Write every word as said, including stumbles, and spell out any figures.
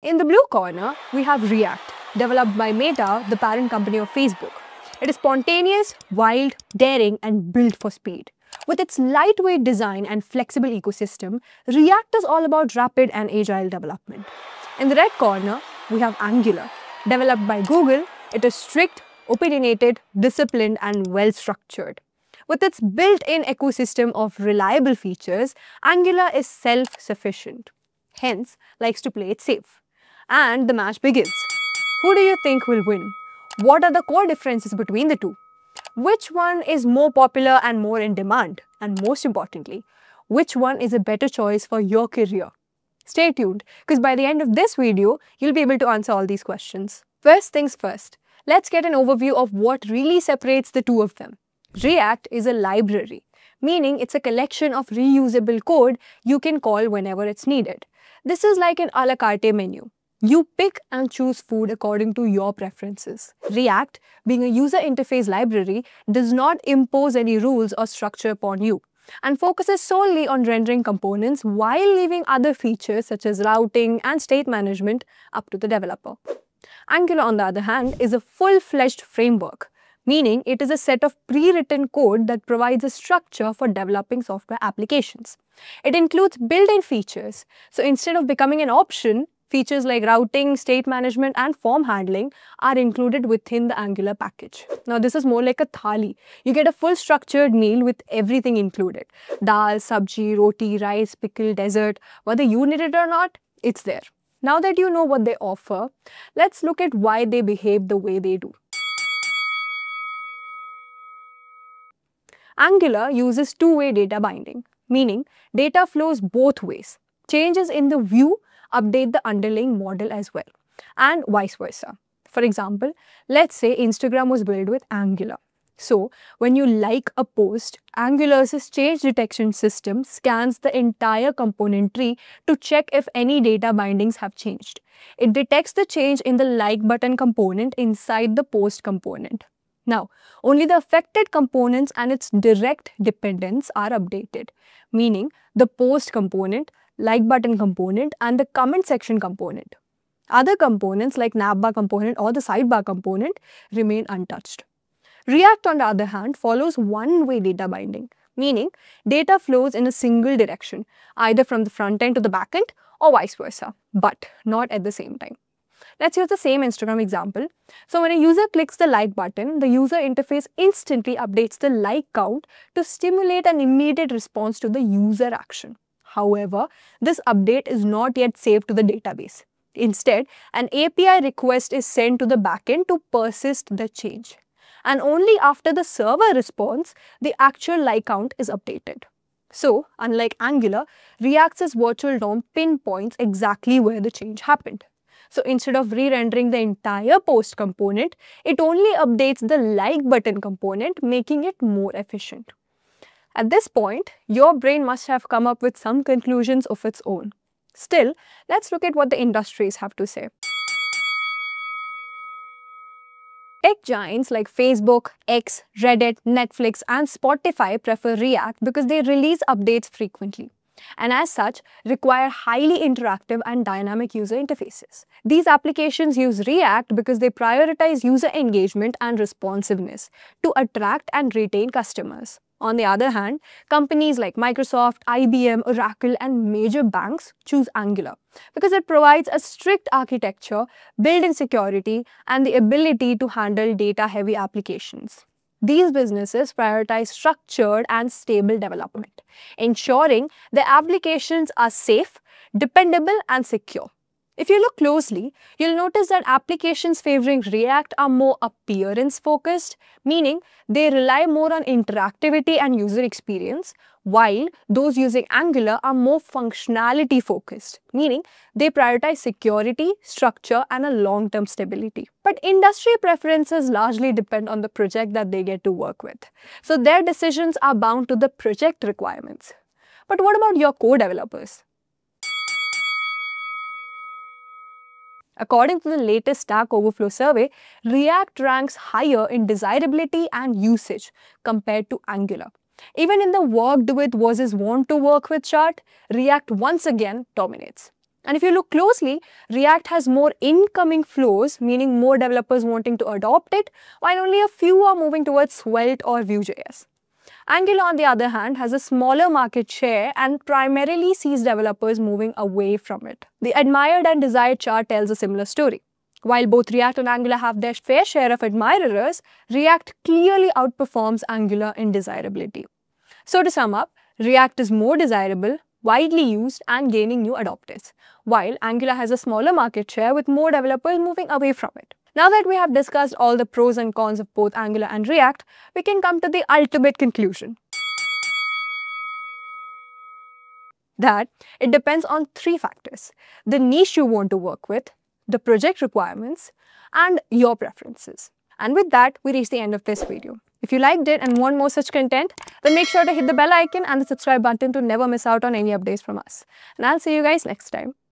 In the blue corner, we have React, developed by Meta, the parent company of Facebook. It is spontaneous, wild, daring, and built for speed. With its lightweight design and flexible ecosystem, React is all about rapid and agile development. In the red corner, we have Angular. Developed by Google, it is strict, opinionated, disciplined, and well-structured. With its built-in ecosystem of reliable features, Angular is self-sufficient, hence likes to play it safe. And the match begins. Who do you think will win? What are the core differences between the two? Which one is more popular and more in demand? And most importantly, which one is a better choice for your career? Stay tuned, because by the end of this video, you'll be able to answer all these questions. First things first, let's get an overview of what really separates the two of them. React is a library, meaning it's a collection of reusable code you can call whenever it's needed. This is like an a la carte menu. You pick and choose food according to your preferences. React, being a user interface library, does not impose any rules or structure upon you and focuses solely on rendering components while leaving other features such as routing and state management up to the developer. Angular, on the other hand, is a full-fledged framework, meaning it is a set of pre-written code that provides a structure for developing software applications. It includes built-in features, so instead of becoming an option, features like routing, state management, and form handling are included within the Angular package. Now, this is more like a thali. You get a full structured meal with everything included. Dal, sabji, roti, rice, pickle, dessert. Whether you need it or not, it's there. Now that you know what they offer, let's look at why they behave the way they do. Angular uses two-way data binding, meaning data flows both ways. Changes in the view update the underlying model as well, and vice versa. For example, let's say Instagram was built with Angular. So when you like a post, Angular's change detection system scans the entire component tree to check if any data bindings have changed. It detects the change in the like button component inside the post component. Now, only the affected components and its direct dependents are updated, meaning the post component, like button component, and the comment section component. Other components like navbar component or the sidebar component remain untouched. React, on the other hand, follows one-way data binding, meaning data flows in a single direction, either from the front end to the back end or vice versa, but not at the same time. Let's use the same Instagram example. So when a user clicks the like button, the user interface instantly updates the like count to stimulate an immediate response to the user action. However, this update is not yet saved to the database. Instead, an A P I request is sent to the backend to persist the change. And only after the server response, the actual like count is updated. So, unlike Angular, React's virtual D O M pinpoints exactly where the change happened. So instead of re-rendering the entire post component, it only updates the like button component, making it more efficient. At this point, your brain must have come up with some conclusions of its own. Still, let's look at what the industries have to say. Tech giants like Facebook, X, Reddit, Netflix, and Spotify prefer React because they release updates frequently, and as such, require highly interactive and dynamic user interfaces. These applications use React because they prioritize user engagement and responsiveness to attract and retain customers. On the other hand, companies like Microsoft, I B M, Oracle, and major banks choose Angular because it provides a strict architecture, built-in security, and the ability to handle data-heavy applications. These businesses prioritize structured and stable development, ensuring their applications are safe, dependable, and secure. If you look closely, you'll notice that applications favoring React are more appearance-focused, meaning they rely more on interactivity and user experience, while those using Angular are more functionality-focused, meaning they prioritize security, structure, and a long-term stability. But industry preferences largely depend on the project that they get to work with, so their decisions are bound to the project requirements. But what about your core developers? According to the latest Stack Overflow survey, React ranks higher in desirability and usage compared to Angular. Even in the worked with versus want to work with chart, React once again dominates. And if you look closely, React has more incoming flows, meaning more developers wanting to adopt it, while only a few are moving towards Svelte or Vue.js. Angular, on the other hand, has a smaller market share and primarily sees developers moving away from it. The admired and desired chart tells a similar story. While both React and Angular have their fair share of admirers, React clearly outperforms Angular in desirability. So to sum up, React is more desirable, widely used and gaining new adopters, while Angular has a smaller market share with more developers moving away from it. Now that we have discussed all the pros and cons of both Angular and React, we can come to the ultimate conclusion. That it depends on three factors: the niche you want to work with, the project requirements, and your preferences. And with that, we reach the end of this video. If you liked it and want more such content, then make sure to hit the bell icon and the subscribe button to never miss out on any updates from us. And I'll see you guys next time.